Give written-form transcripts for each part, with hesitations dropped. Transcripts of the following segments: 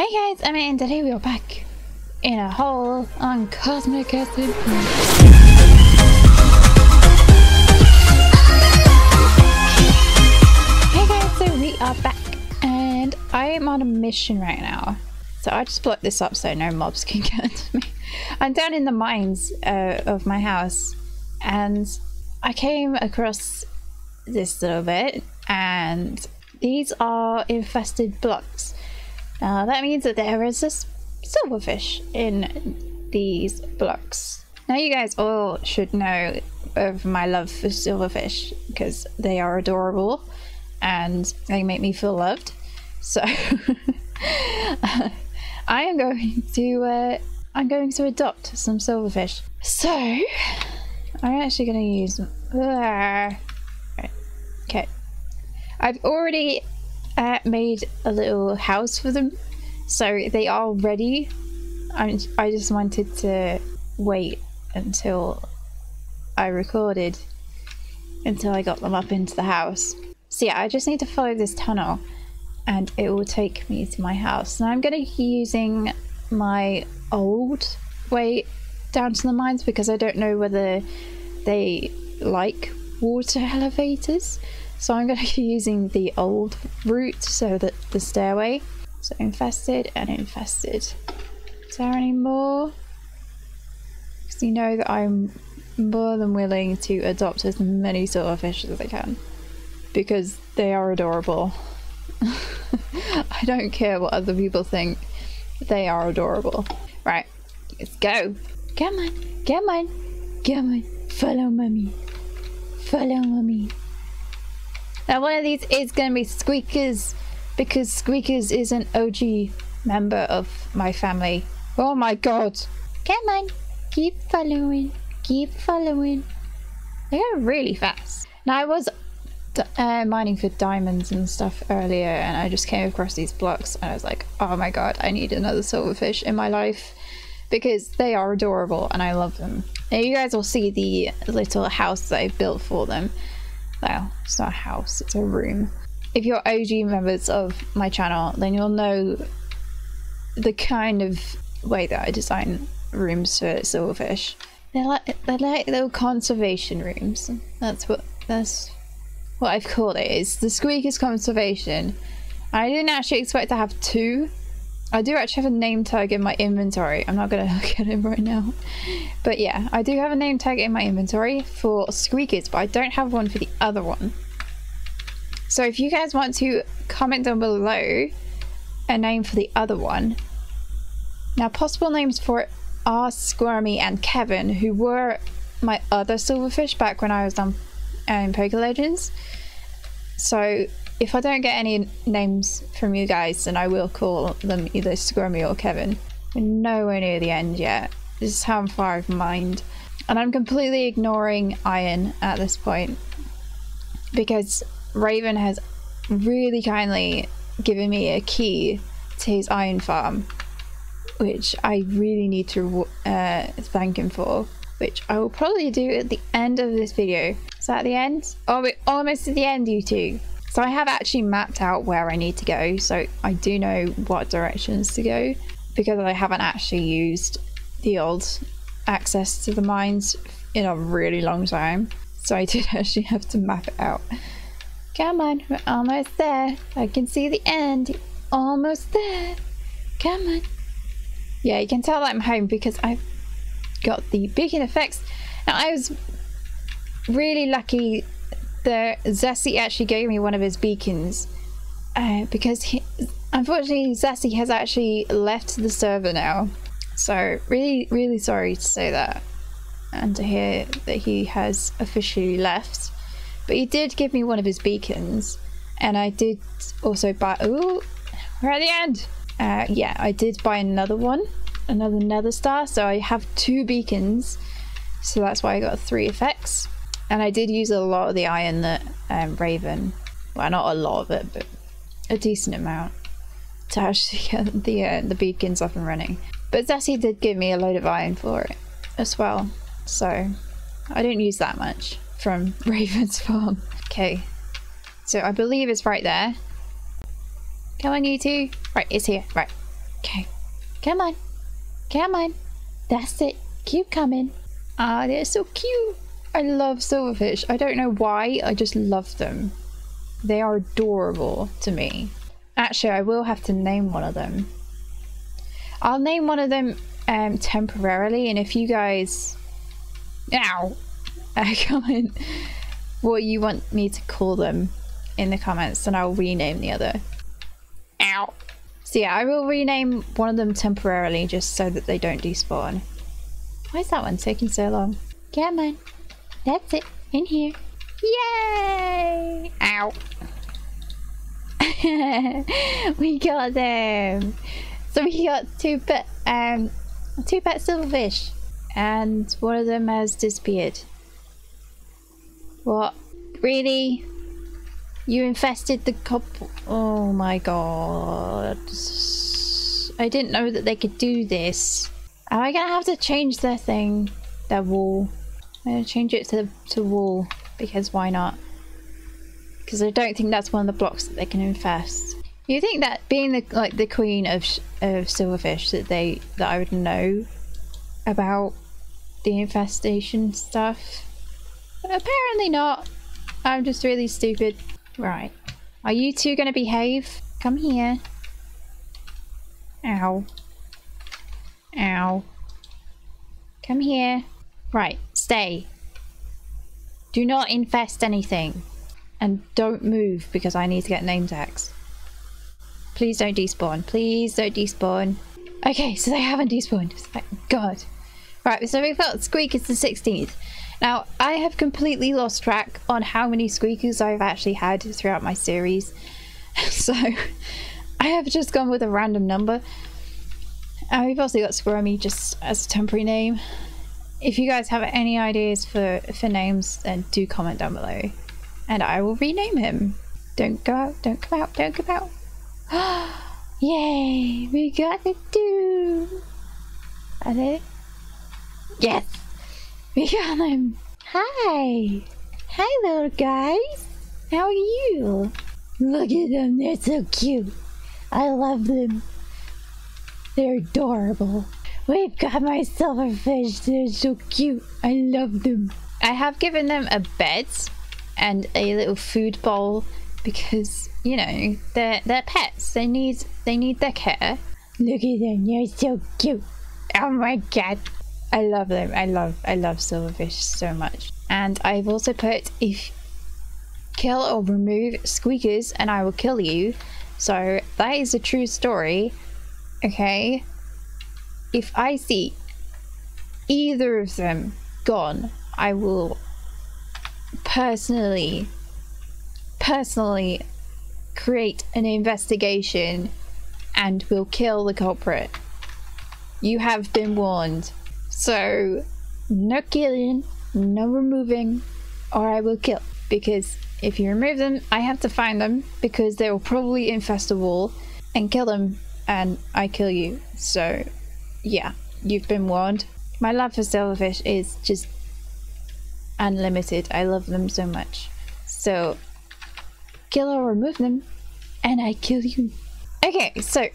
Hey guys, I'm Emmy and today we are back in a hole on Cosmic SMP. Hey guys, so we are back and I am on a mission right now. So I just blocked this up so no mobs can get into me. I'm down in the mines of my house and I came across this little bit and these are infested blocks. Now that means that there is a silverfish in these blocks. Now you guys all should know of my love for silverfish because they are adorable and they make me feel loved. So I am going to adopt some silverfish. So I'm actually going to use right. Okay, I've already made a little house for them, so they are ready. I just wanted to wait until I got them up into the house. So yeah, I just need to follow this tunnel and it will take me to my house. Now I'm going to be using my old way down to the mines because I don't know whether they like water elevators. So I'm going to be using the old route, so that the stairway. So infested and infested. Is there any more? Because you know that I'm more than willing to adopt as many silverfish as I can. Because they are adorable. I don't care what other people think. They are adorable. Right, let's go. Come on, come on, come on. Follow mommy. Follow mommy. Now one of these is going to be Squeakers, because Squeakers is an OG member of my family. Oh my god. Come on, keep following, keep following. They go really fast. Now I was mining for diamonds and stuff earlier and I just came across these blocks and I was like, oh my god, I need another silverfish in my life because they are adorable and I love them. Now you guys will see the little house that I've built for them. Well, it's not a house, it's a room. If you're OG members of my channel, then you'll know the kind of way that I design rooms for silverfish. They're like little conservation rooms. That's what I've called it. It's the Squeakers Conservation. I didn't actually expect to have two. I do actually have a name tag in my inventory. I'm not gonna look at it right now. But yeah, I do have a name tag in my inventory for Squeakers, but I don't have one for the other one. So if you guys want to comment down below a name for the other one. Now possible names for it are Squirmy and Kevin, who were my other silverfish back when I was on Poke Legends. So if I don't get any names from you guys, then I will call them either Squirmy or Kevin. We're nowhere near the end yet. This is how far I've mined. And I'm completely ignoring iron at this point because Raven has really kindly given me a key to his iron farm, which I really need to thank him for, which I will probably do at the end of this video. Is that the end? Oh, we're almost at the end, you two. So I have actually mapped out where I need to go, so I do know what directions to go because I haven't actually used the old access to the mines in a really long time. So I did actually have to map it out. Come on, we're almost there. I can see the end. Almost there. Come on. Yeah, you can tell that I'm home because I've got the beacon effects. Now I was really lucky. Zessie actually gave me one of his beacons because unfortunately Zessie has actually left the server now, so really sorry to say that and to hear that he has officially left, but he did give me one of his beacons and I did also buy we're at the end. Yeah, I did buy another one, another nether star, so I have two beacons, so that's why I got three effects. And I did use a lot of the iron that Raven, well, not a lot of it, but a decent amount to actually get the beacons up and running. But Zessie did give me a load of iron for it as well, so I didn't use that much from Raven's farm. Okay, so I believe it's right there. Come on, you two. Right, it's here. Right, Okay, come on, come on, that's it, keep coming. Ah, they're so cute. I love silverfish. I don't know why, I just love them. They are adorable to me. Actually, I will have to name one of them. I'll name one of them temporarily, and if you guys comment what you want me to call them in the comments, and I'll rename the other. So yeah, I will rename one of them temporarily just so that they don't despawn. Why is that one taking so long? Come on. That's it. In here. Yay! We got them! So we got two pet silverfish, and one of them has disappeared. What? Really? You infested the couple? Oh my god. I didn't know that they could do this. Am I gonna have to change their thing? Their wall. I'm gonna change it to wall, because why not? Because I don't think that's one of the blocks that they can infest. You think that being the queen of silverfish that I would know about the infestation stuff? But apparently not. I'm just really stupid. Right. Are you two gonna behave? Come here. Ow. Ow. Come here. Right, stay. Do not infest anything. And don't move, because I need to get name tags. Please don't despawn. Please don't despawn. Okay, so they haven't despawned. Thank god. Right, so we've got Squeakers the 16th. Now, I have completely lost track on how many Squeakers I've actually had throughout my series. So, I have just gone with a random number. And we've also got Squirmy just as a temporary name. If you guys have any ideas for names, then do comment down below. And I will rename him. Don't go out, don't come out, don't come out. Yay, we got the two. Are they? Yes, we got them. Hi. Hi, little guys. How are you? Look at them, they're so cute. I love them. They're adorable. We've got my silverfish, they're so cute. I love them. I have given them a bed and a little food bowl because, you know, they're pets. They need their care. Look at them, they're so cute. Oh my god. I love them. I love silverfish so much. And I've also put, if kill or remove Squeakers and I will kill you. So that is a true story. Okay. If I see either of them gone, I will personally create an investigation and will kill the culprit. You have been warned. So no killing, no removing, or I will kill. Because if you remove them, I have to find them because they will probably infest a wall and kill them, and I kill you. So yeah, you've been warned. My love for silverfish is just unlimited. I love them so much. So kill or remove them and I kill you. Okay, so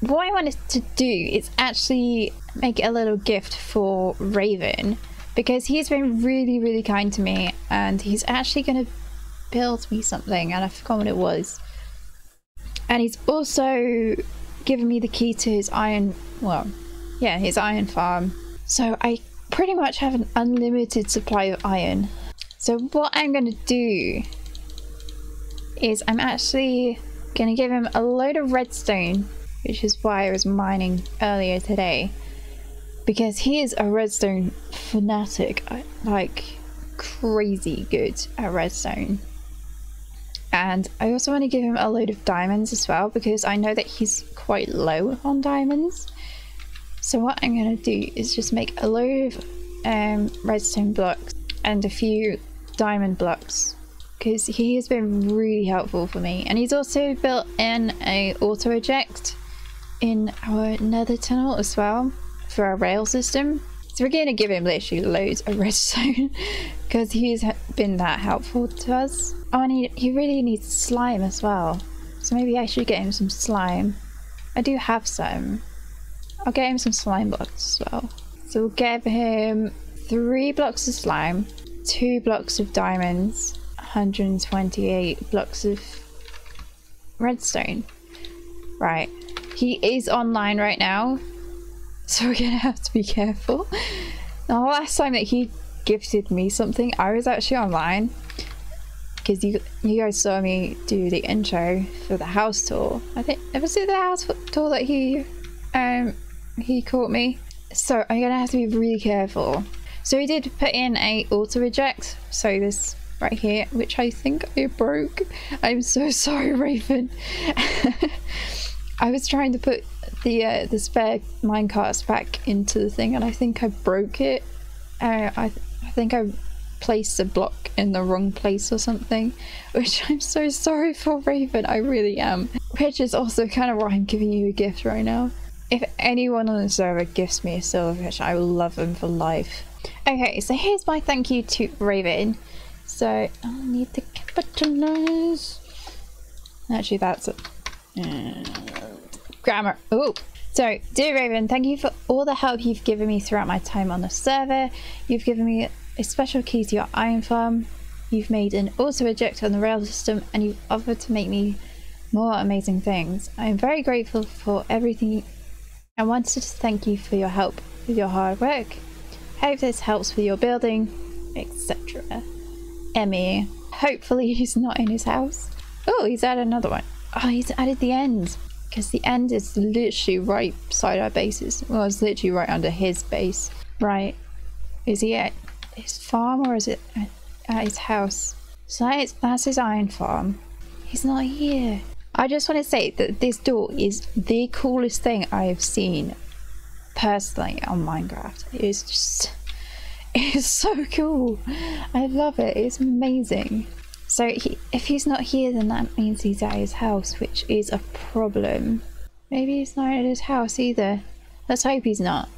what I wanted to do is actually make a little gift for Raven, because he's been really, really kind to me, and he's actually gonna build me something and I forgot what it was. And he's also given me the key to his iron farm. So I pretty much have an unlimited supply of iron. So what I'm gonna do is I'm actually gonna give him a load of redstone, which is why I was mining earlier today, because he is a redstone fanatic. I, like, crazy good at redstone. And I also want to give him a load of diamonds as well, because I know that he's quite low on diamonds. So what I'm going to do is just make a load of redstone blocks and a few diamond blocks, because he has been really helpful for me. And he's also built in a auto eject in our nether tunnel as well for our rail system. So we're going to give him literally loads of redstone because he's been that helpful to us. Oh, and he really needs slime as well. So maybe I should get him some slime. I do have some. I'll get him some slime blocks as well. So we'll give him 3 blocks of slime, 2 blocks of diamonds, 128 blocks of redstone. Right, he is online right now, so we're gonna have to be careful. Now, the last time that he gifted me something, I was actually online, because you guys saw me do the intro for the house tour. I think it was the house tour that he caught me. So I'm gonna have to be really careful. So he did put in a auto eject. So this right here, which I think I broke. I'm so sorry, Raven. I was trying to put the spare minecarts back into the thing, and I think I broke it. I think I placed a block in the wrong place or something, which I'm so sorry for, Raven. I really am. Which is also kind of why I'm giving you a gift right now. If anyone on the server gives me a silverfish, I will love them for life. Okay, so here's my thank you to Raven. So I need to capitalize. Actually, that's it. Grammar. Oh. So, dear Raven, thank you for all the help you've given me throughout my time on the server. You've given me a special key to your iron farm. You've made an auto eject on the rail system, and you've offered to make me more amazing things. I am very grateful for everything. I wanted to thank you for your help with your hard work. Hope this helps with your building, etc. Emmy. Hopefully he's not in his house. Oh, he's added another one. Oh, he's added the end, because the end is literally right beside our bases. Well, it's literally right under his base. Right. Is he at his farm or is it at his house? So that's his iron farm. He's not here. I just want to say that this door is the coolest thing I have seen personally on Minecraft. It's just... it's so cool. I love it. It's amazing. So if he's not here, then that means he's at his house, which is a problem. Maybe he's not at his house either. Let's hope he's not.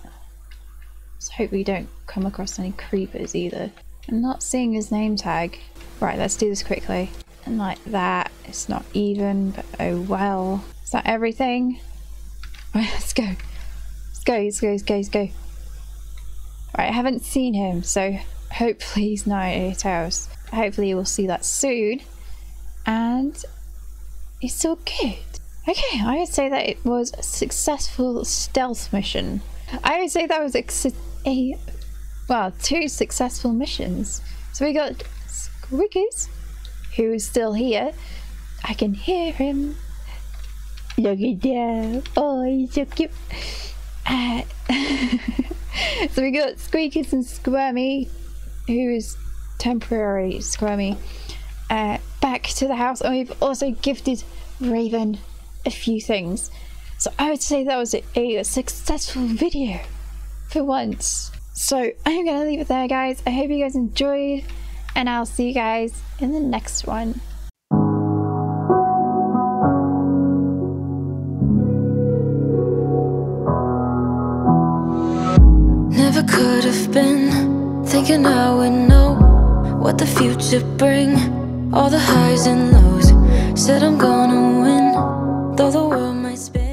Let's hope we don't come across any creepers either. I'm not seeing his name tag. Right, let's do this quickly. And like that, it's not even, but oh well. Is that everything? Right, let's go. Let's go, let's go, let's go, let's go. Right, I haven't seen him, so hopefully he's not at his house. Hopefully we'll see that soon. And it's all good. Okay, I would say that it was a successful stealth mission. I would say that was well, 2 successful missions. So we got Squiggies, who is still here. I can hear him. Look at him. Oh, he's so cute. So we got Squeakers and Squirmy, who is temporary Squirmy, back to the house, and we've also gifted Raven a few things. So I would say that was a successful video for once. So I'm gonna leave it there, guys. I hope you guys enjoyed, and I'll see you guys in the next one. Never could have been thinking I would know what the future bring, all the highs and lows. Said I'm gonna win, though the world might spin.